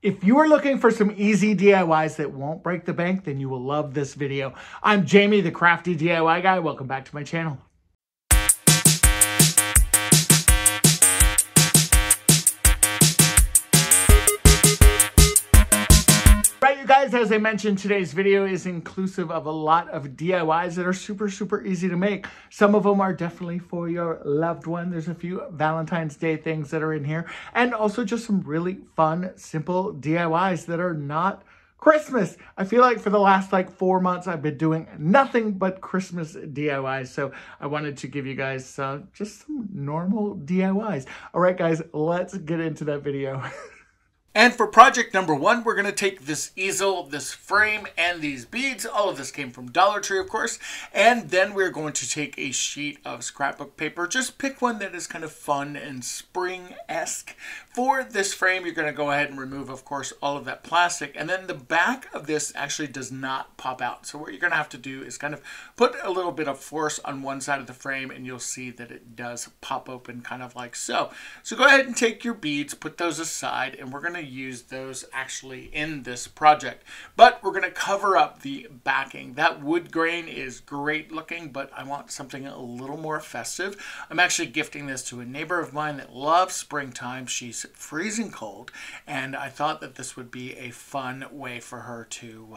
If you are looking for some easy DIYs that won't break the bank, then you will love this video. I'm Jamie, the crafty DIY guy. Welcome back to my channel. Right, you guys, as I mentioned, today's video is inclusive of a lot of DIYs that are super easy to make. Some of them are definitely for your loved one. There's a few Valentine's Day things that are in here, and also just some really fun, simple DIYs that are not Christmas. I feel like for the last 4 months, I've been doing nothing but Christmas DIYs. So I wanted to give you guys just some normal DIYs. All right, guys, let's get into that video. And for project number one, we're going to take this easel, this frame, and these beads. All of this came from Dollar Tree, of course. And then we're going to take a sheet of scrapbook paper. Just pick one that is kind of fun and spring-esque. For this frame, you're going to go ahead and remove, of course, all of that plastic. And then the back of this actually does not pop out. So what you're going to have to do is kind of put a little bit of force on one side of the frame, and you'll see that it does pop open kind of like so. So go ahead and take your beads, put those aside, and we're going to use those actually in this project, but we're going to cover up the backing. That wood grain is great looking, but I want something a little more festive. I'm actually gifting this to a neighbor of mine that loves springtime. She's freezing cold, and I thought that this would be a fun way for her to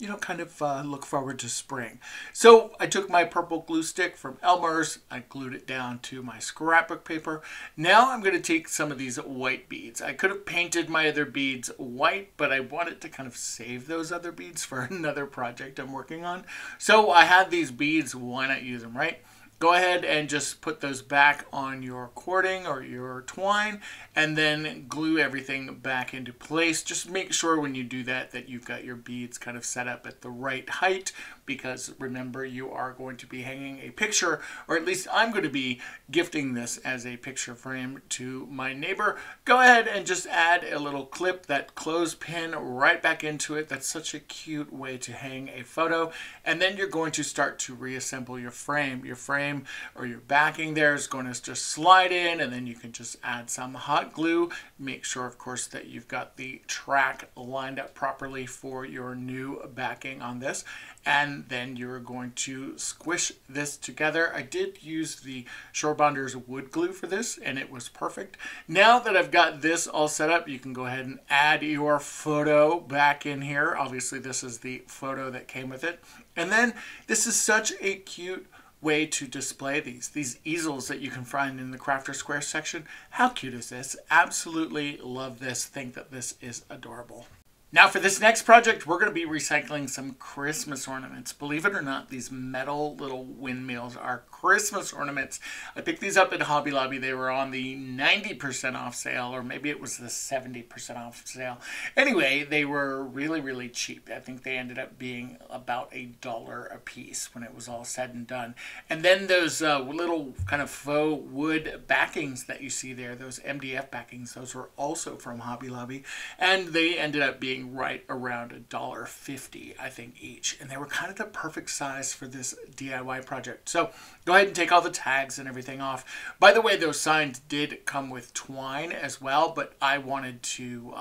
you know, kind of look forward to spring. So I took my purple glue stick from Elmer's, I glued it down to my scrapbook paper. Now I'm going to take some of these white beads. I could have painted my other beads white, but I wanted to kind of save those other beads for another project I'm working on. So I had these beads, why not use them, right? Go ahead and just put those back on your cording or your twine, and then glue everything back into place. Just make sure when you do that, that you've got your beads kind of set up at the right height, because remember, you are going to be hanging a picture, or at least I'm going to be gifting this as a picture frame to my neighbor. Go ahead and just add a little clip, that clothespin, right back into it. That's such a cute way to hang a photo. And then you're going to start to reassemble your frame. Your frame or your backing there is going to just slide in, and then you can just add some hot glue. Make sure, of course, that you've got the track lined up properly for your new backing on this, and then you're going to squish this together. I did use the Shore Bonder's wood glue for this, and it was perfect. Now that I've got this all set up, you can go ahead and add your photo back in here. Obviously, this is the photo that came with it, and then this is such a cute way to display these easels that you can find in the Crafter Square section. How cute is this? Absolutely love this. Think that this is adorable. Now for this next project, we're going to be recycling some Christmas ornaments. Believe it or not, these metal little windmills are Christmas ornaments. I picked these up at Hobby Lobby. They were on the 90% off sale, or maybe it was the 70% off sale. Anyway, they were really cheap. I think they ended up being about $1 a piece when it was all said and done. And then those little kind of faux wood backings that you see there, those MDF backings, those were also from Hobby Lobby, and they ended up being right around $1.50, I think, each, and they were kind of the perfect size for this DIY project. So go ahead and take all the tags and everything off. By the way, those signs did come with twine as well, but I wanted to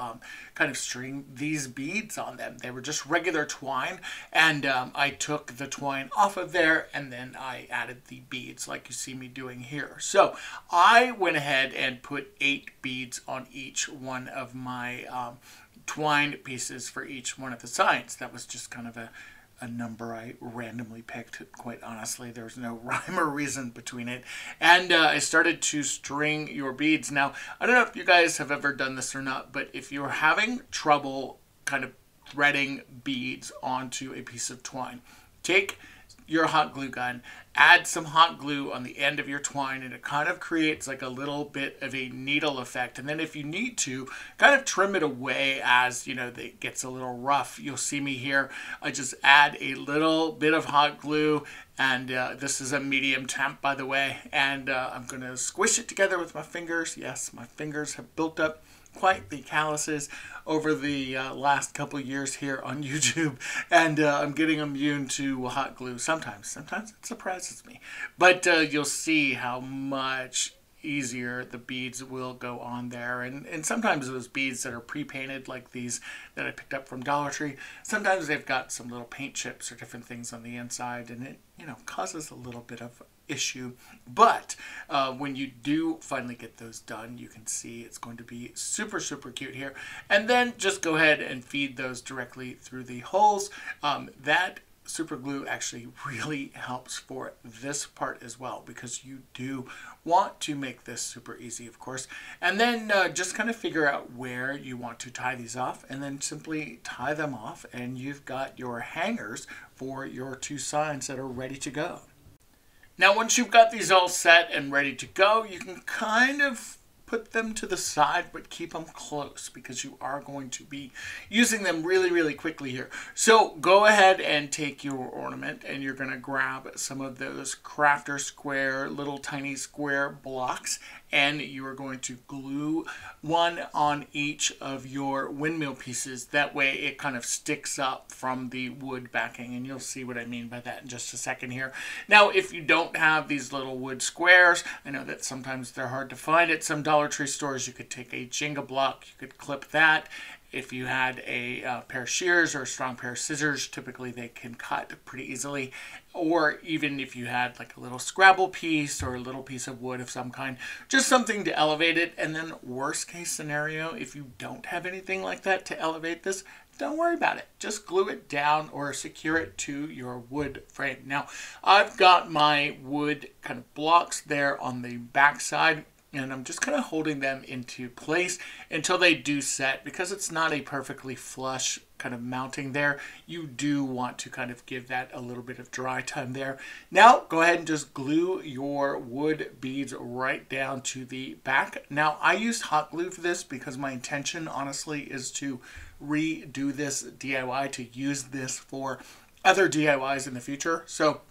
kind of string these beads on them. They were just regular twine, and I took the twine off of there, and then I added the beads like you see me doing here. So I went ahead and put 8 beads on each one of my twined pieces for each one of the signs. That was just kind of a number I randomly picked, quite honestly. There was no rhyme or reason between it. And I started to string your beads. Now, I don't know if you guys have ever done this or not, but if you're having trouble kind of threading beads onto a piece of twine, take your hot glue gun, add some hot glue on the end of your twine, and it kind of creates like a little bit of a needle effect. And then if you need to, kind of trim it away as, you know, it gets a little rough. You'll see me here. I just add a little bit of hot glue, and this is a medium temp, by the way. And I'm going to squish it together with my fingers. Yes, my fingers have built up quite the calluses over the last couple years here on YouTube, and I'm getting immune to hot glue sometimes. Sometimes it surprises me, but you'll see how much easier, the beads will go on there. And sometimes those beads that are pre-painted, like these that I picked up from Dollar Tree, sometimes they've got some little paint chips or different things on the inside, and it, you know, causes a little bit of issue. But when you do finally get those done, you can see it's going to be super, super cute here. And then just go ahead and feed those directly through the holes. That super glue actually really helps for this part as well, because you do want to make this super easy, of course. And then just kind of figure out where you want to tie these off, and then simply tie them off, and you've got your hangers for your two signs that are ready to go. Now, once you've got these all set and ready to go, you can kind of put them to the side, but keep them close, because you are going to be using them really, really quickly here. So go ahead and take your ornament, and you're going to grab some of those Crafter Square, little tiny square blocks, and you are going to glue one on each of your windmill pieces. That way it kind of sticks up from the wood backing, and you'll see what I mean by that in just a second here. Now, if you don't have these little wood squares, I know that sometimes they're hard to find at some Dollar Tree stores, you could take a Jenga block, you could clip that. If you had a pair of shears or a strong pair of scissors, typically they can cut pretty easily. Or even if you had like a little Scrabble piece or a little piece of wood of some kind, just something to elevate it. And then worst case scenario, if you don't have anything like that to elevate this, don't worry about it. Just glue it down or secure it to your wood frame. Now, I've got my wood kind of blocks there on the back side, and I'm just kind of holding them into place until they do set, because it's not a perfectly flush kind of mounting there. You do want to kind of give that a little bit of dry time there. Now go ahead and just glue your wood beads right down to the back. Now, I used hot glue for this because my intention, honestly, is to redo this DIY, to use this for other DIYs in the future. So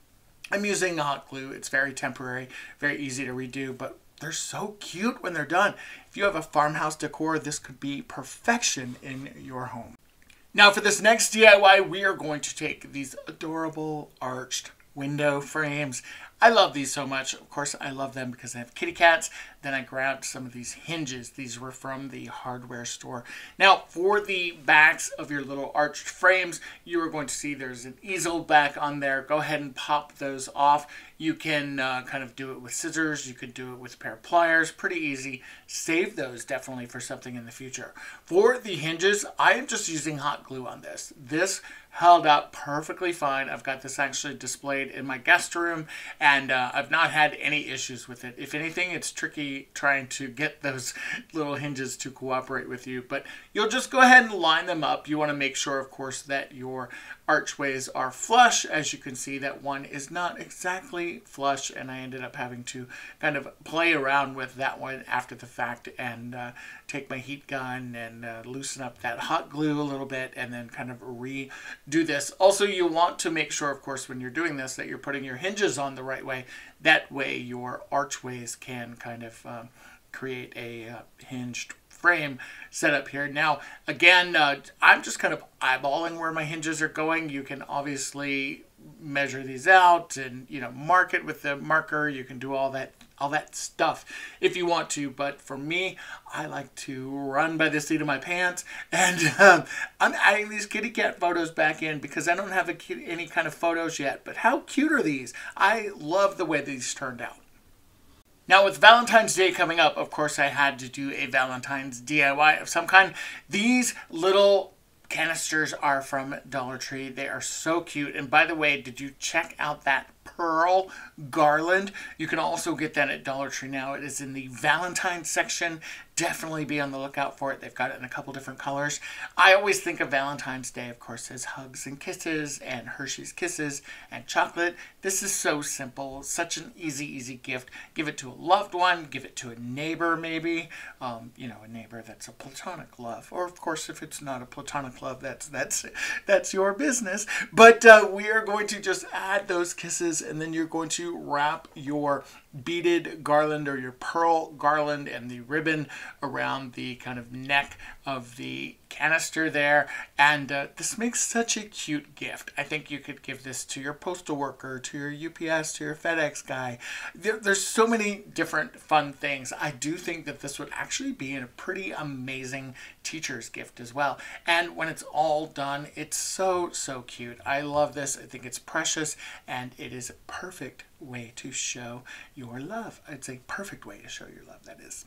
I'm using hot glue. It's very temporary, very easy to redo, but they're so cute when they're done. If you have a farmhouse decor, this could be perfection in your home. Now, for this next DIY, we are going to take these adorable arched window frames. I love these so much. Of course, I love them because I have kitty cats. Then I grabbed some of these hinges. These were from the hardware store. Now, for the backs of your little arched frames, you are going to see there's an easel back on there. Go ahead and pop those off. You can kind of do it with scissors. You could do it with a pair of pliers. Pretty easy. Save those definitely for something in the future. For the hinges, I am just using hot glue on this. This held up perfectly fine. I've got this actually displayed in my guest room, and I've not had any issues with it. If anything, it's tricky trying to get those little hinges to cooperate with you, but you'll just go ahead and line them up. You want to make sure, of course, that your archways are flush. As you can see, that one is not exactly flush, and I ended up having to kind of play around with that one after the fact, and take my heat gun and loosen up that hot glue a little bit, and then kind of do this. Also, you want to make sure, of course, when you're doing this, that you're putting your hinges on the right way. That way your archways can kind of create a hinged frame setup here. Now, again, I'm just kind of eyeballing where my hinges are going. You can obviously measure these out and, you know, mark it with the marker. You can do all that stuff if you want to, but for me, I like to run by the seat of my pants, and I'm adding these kitty cat photos back in because I don't have any kind of photos yet, but how cute are these? I love the way these turned out. Now, with Valentine's Day coming up, of course, I had to do a Valentine's DIY of some kind. These little canisters are from Dollar Tree. They are so cute. And by the way, did you check out that pearl garland? You can also get that at Dollar Tree now. It is in the Valentine's section. Definitely be on the lookout for it. They've got it in a couple different colors. I always think of Valentine's Day, of course, as hugs and kisses and Hershey's Kisses and chocolate. This is so simple. Such an easy, easy gift. Give it to a loved one. Give it to a neighbor, maybe. You know, a neighbor that's a platonic love. Or, of course, if it's not a platonic love, that's your business. But we are going to just add those kisses pieces, and then you're going to wrap your beaded garland or your pearl garland and the ribbon around the kind of neck of the canister there. And this makes such a cute gift. I think you could give this to your postal worker, to your UPS, to your FedEx guy. There's so many different fun things. I do think that this would actually be a pretty amazing teacher's gift as well. And when it's all done, it's so cute. I love this. I think it's precious, and it is perfect way to show your love. It's a perfect way to show your love, that is.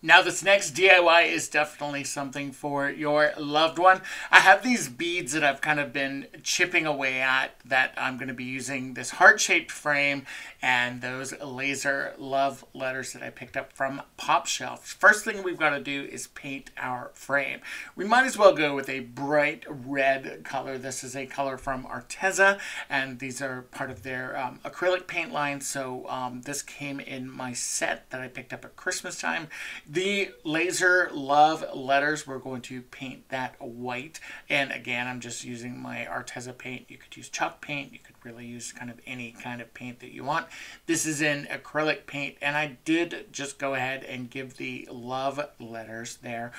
Now this next DIY is definitely something for your loved one. I have these beads that I've kind of been chipping away at that I'm going to be using this heart-shaped frame and those laser love letters that I picked up from Pop Shelf. First thing we've got to do is paint our frame. We might as well go with a bright red color. This is a color from Arteza, and these are part of their acrylic paint line. So this came in my set that I picked up at Christmas time. The laser love letters, we're going to paint that white. And again, I'm just using my Arteza paint. You could use chalk paint. You could really use kind of any kind of paint that you want. This is in acrylic paint. And I did just go ahead and give the love letters there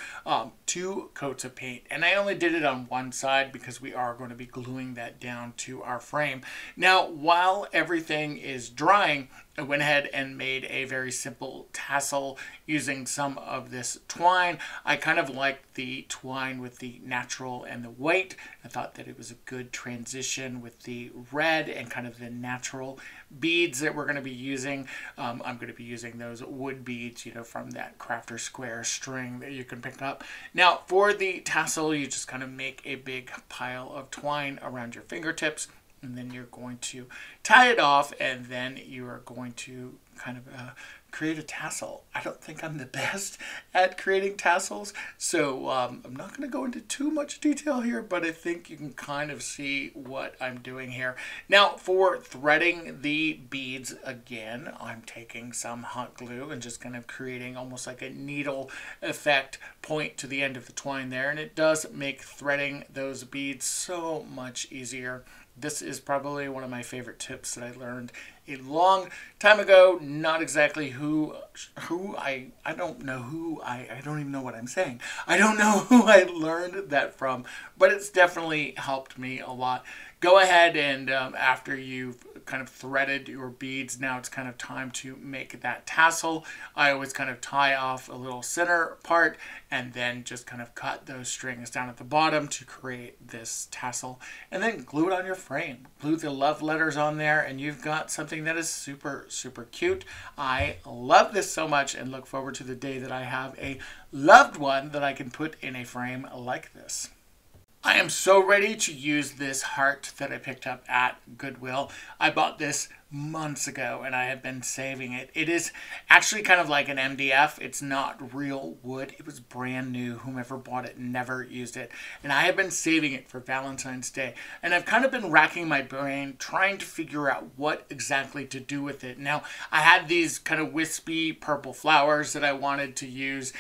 2 coats of paint. And I only did it on one side because we are going to be gluing that down to our frame. Now, while everything is drying, I went ahead and made a very simple tassel using some of this twine. I kind of liked the twine with the natural and the white. I thought that it was a good transition with the red and kind of the natural beads that we're going to be using. I'm going to be using those wood beads, you know, from that Crafter Square string that you can pick up. Now for the tassel, you just kind of make a big pile of twine around your fingertips, and then you're going to tie it off, and then you are going to kind of create a tassel. I don't think I'm the best at creating tassels, so I'm not going to go into too much detail here, but I think you can kind of see what I'm doing here. Now for threading the beads, again, I'm taking some hot glue and just kind of creating almost like a needle effect point to the end of the twine there, and it does make threading those beads so much easier. This is probably one of my favorite tips that I learned a long time ago. Not exactly who I don't know who, I don't even know what I'm saying. I don't know who I learned that from, but it's definitely helped me a lot. Go ahead and after you've kind of threaded your beads, now it's kind of time to make that tassel. I always kind of tie off a little center part and then just kind of cut those strings down at the bottom to create this tassel, and then glue it on your frame. Glue the love letters on there, and you've got something that is super cute. I love this so much and look forward to the day that I have a loved one that I can put in a frame like this. I am so ready to use this heart that I picked up at Goodwill. I bought this months ago and I have been saving it. It is actually kind of like an MDF. It's not real wood. It was brand new. Whomever bought it never used it. And I have been saving it for Valentine's Day. And I've kind of been racking my brain trying to figure out what exactly to do with it. Now, I had these kind of wispy purple flowers that I wanted to use.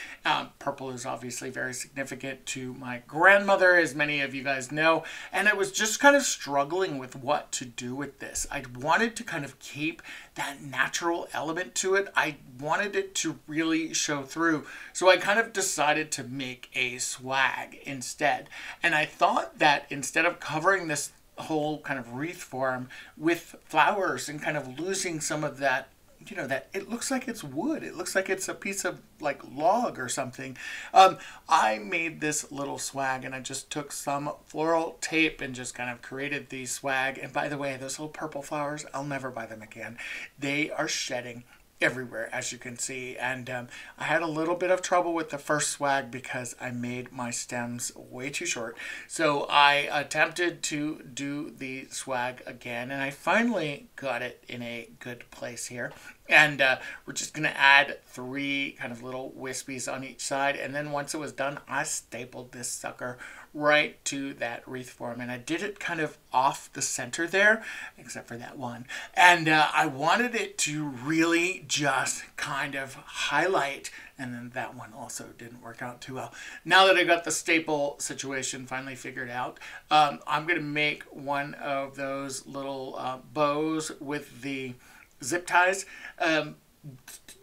Purple is obviously very significant to my grandmother, as many of you guys know. And I was just kind of struggling with what to do with this. I wanted to kind of keep that natural element to it. I wanted it to really show through. So I kind of decided to make a swag instead. And I thought that instead of covering this whole kind of wreath form with flowers and kind of losing some of that, you know, that it looks like it's wood. It looks like it's a piece of like log or something. I made this little swag, and I just took some floral tape and just kind of created the swag. And by the way, those little purple flowers, I'll never buy them again. They are shedding everywhere, as you can see. And I had a little bit of trouble with the first swag because I made my stems way too short. So I attempted to do the swag again, and I finally got it in a good place here. And we're just gonna add 3 kind of little wispies on each side. And then once it was done, I stapled this sucker right to that wreath form. And I did it kind of off the center there, except for that one. And I wanted it to really just kind of highlight, and then that one also didn't work out too well. Now that I got the staple situation finally figured out, I'm gonna make one of those little bows with the zip ties.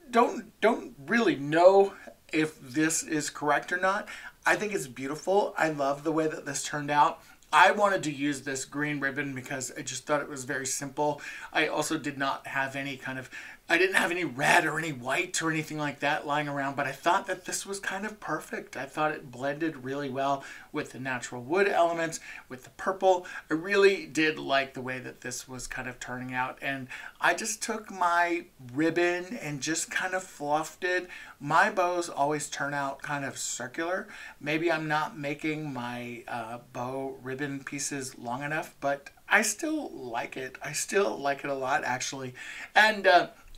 Don't really know if this is correct or not. I think it's beautiful. I love the way that this turned out. I wanted to use this green ribbon because I just thought it was very simple. I also did not have any kind of, I didn't have any red or any white or anything like that lying around, but I thought that this was kind of perfect. I thought it blended really well with the natural wood elements, with the purple. I really did like the way that this was kind of turning out, and I just took my ribbon and just kind of fluffed it. My bows always turn out kind of circular. Maybe I'm not making my bow ribbon pieces long enough, but I still like it. I still like it a lot, actually. And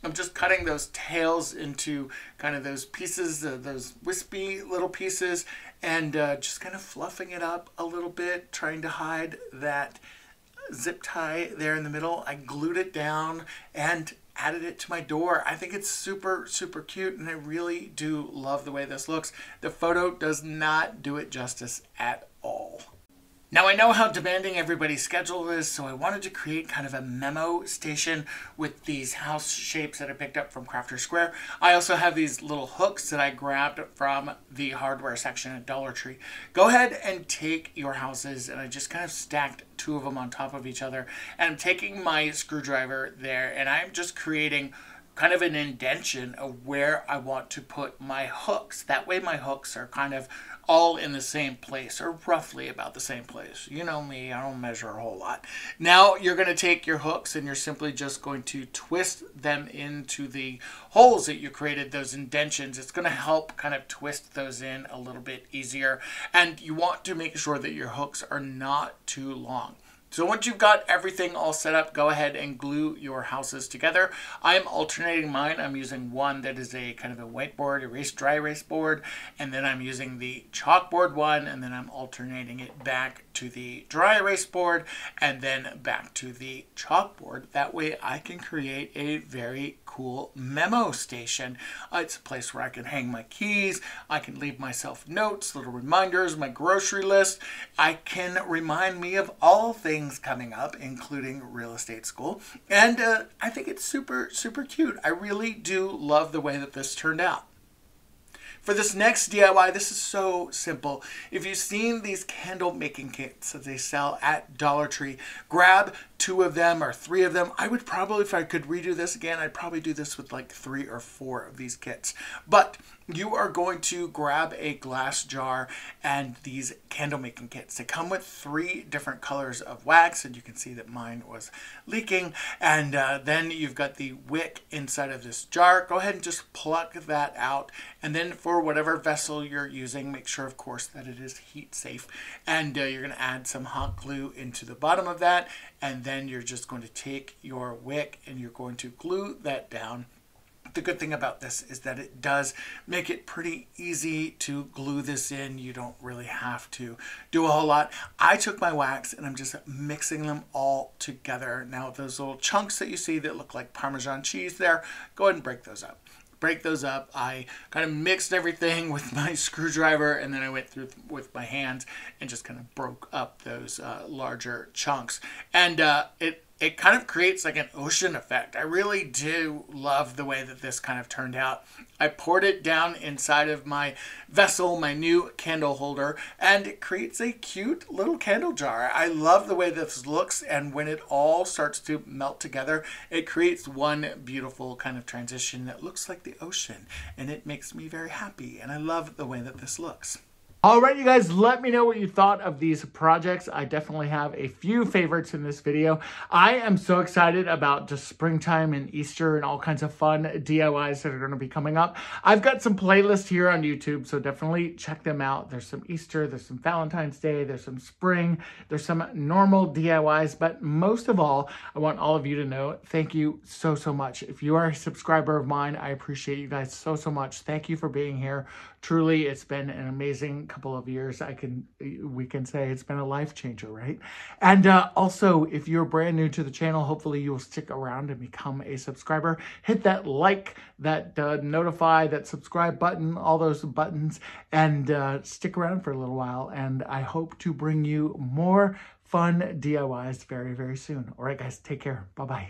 I'm just cutting those tails into kind of those pieces, those wispy little pieces, and just kind of fluffing it up a little bit, trying to hide that zip tie there in the middle. I glued it down and added it to my door. I think it's super, super cute, and I really do love the way this looks. The photo does not do it justice at all. Now, I know how demanding everybody's schedule is, so I wanted to create kind of a memo station with these house shapes that I picked up from Crafter Square. I also have these little hooks that I grabbed from the hardware section at Dollar Tree. Go ahead and take your houses, and I just kind of stacked two of them on top of each other. And I'm taking my screwdriver there, and I'm just creating kind of an indentation of where I want to put my hooks. That way my hooks are kind of all in the same place, or roughly about the same place. You know me, I don't measure a whole lot. Now you're going to take your hooks and you're simply just going to twist them into the holes that you created, those indentions. It's going to help kind of twist those in a little bit easier. And you want to make sure that your hooks are not too long. So once you've got everything all set up, go ahead and glue your houses together. I'm alternating mine. I'm using one that is a kind of a whiteboard, erase, dry erase board, and then I'm using the chalkboard one, and then I'm alternating it back to the dry erase board, and then back to the chalkboard. That way I can create a very cool memo station. It's a place where I can hang my keys. I can leave myself notes, little reminders, my grocery list. I can remind me of all things coming up, including real estate school. And I think it's super, super cute. I really do love the way that this turned out. For this next DIY, this is so simple. If you've seen these candle making kits that they sell at Dollar Tree, grab 2 of them or 3 of them. I would probably, if I could redo this again, I'd probably do this with like 3 or 4 of these kits. But you are going to grab a glass jar and these candle making kits. They come with 3 different colors of wax, and you can see that mine was leaking. And then you've got the wick inside of this jar. Go ahead and just pluck that out. And then for whatever vessel you're using, make sure, of course, that it is heat safe. And you're going to add some hot glue into the bottom of that. And then you're just going to take your wick and you're going to glue that down. The good thing about this is that it does make it pretty easy to glue this in. You don't really have to do a whole lot. I took my wax and I'm just mixing them all together. Now those little chunks that you see that look like Parmesan cheese there, go ahead and break those up. I kind of mixed everything with my screwdriver, and then I went through with my hands and just kind of broke up those larger chunks. And it kind of creates like an ocean effect. I really do love the way that this kind of turned out. I poured it down inside of my vessel, my new candle holder, and it creates a cute little candle jar. I love the way this looks, and when it all starts to melt together, it creates one beautiful kind of transition that looks like the ocean, and it makes me very happy, and I love the way that this looks. All right, you guys, let me know what you thought of these projects. I definitely have a few favorites in this video. I am so excited about just springtime and Easter and all kinds of fun DIYs that are going to be coming up. I've got some playlists here on YouTube, so definitely check them out. There's some Easter, there's some Valentine's Day, there's some spring, there's some normal DIYs, but most of all, I want all of you to know, thank you so, so much. If you are a subscriber of mine, I appreciate you guys so, so much. Thank you for being here. Truly, it's been an amazing couple of years. We can say it's been a life changer, right? And also, if you're brand new to the channel, hopefully you will stick around and become a subscriber. Hit that like, that notify, that subscribe button, all those buttons, and stick around for a little while. And I hope to bring you more fun DIYs very, very soon. All right, guys, take care. Bye-bye.